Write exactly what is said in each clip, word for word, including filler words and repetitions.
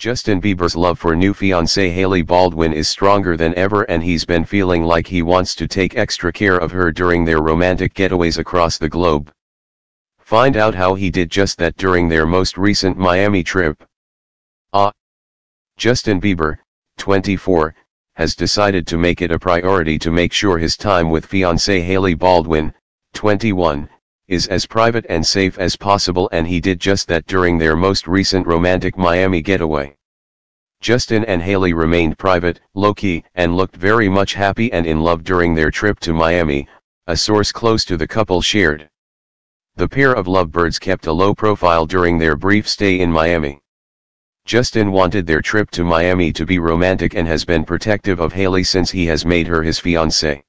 Justin Bieber's love for new fiancée Hailey Baldwin is stronger than ever, and he's been feeling like he wants to take extra care of her during their romantic getaways across the globe. Find out how he did just that during their most recent Miami trip. Ah, Justin Bieber, twenty-four, has decided to make it a priority to make sure his time with fiancée Hailey Baldwin, twenty-one, is as private and safe as possible, and he did just that during their most recent romantic Miami getaway. Justin and Hailey remained private, low-key, and looked very much happy and in love during their trip to Miami, a source close to the couple shared. The pair of lovebirds kept a low profile during their brief stay in Miami. Justin wanted their trip to Miami to be romantic and has been protective of Hailey since he has made her his fiancée.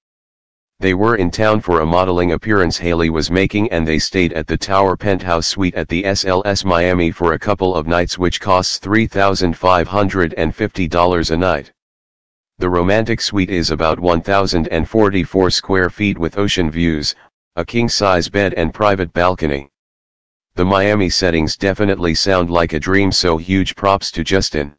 They were in town for a modeling appearance Hailey was making, and they stayed at the Tower Penthouse Suite at the S L S Miami for a couple of nights, which costs three thousand five hundred fifty dollars a night. The romantic suite is about one thousand forty-four square feet with ocean views, a king-size bed and private balcony. The Miami settings definitely sound like a dream, so huge props to Justin.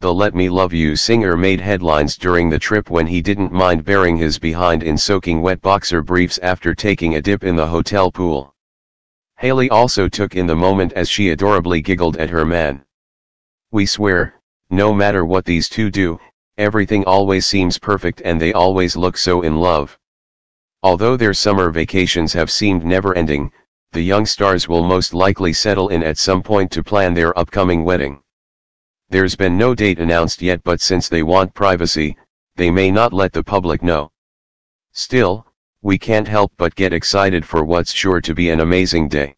The "Let Me Love You" singer made headlines during the trip when he didn't mind bearing his behind in soaking wet boxer briefs after taking a dip in the hotel pool. Hailey also took in the moment as she adorably giggled at her man. "We swear, no matter what these two do, everything always seems perfect and they always look so in love." Although their summer vacations have seemed never-ending, the young stars will most likely settle in at some point to plan their upcoming wedding. There's been no date announced yet, but since they want privacy, they may not let the public know. Still, we can't help but get excited for what's sure to be an amazing day.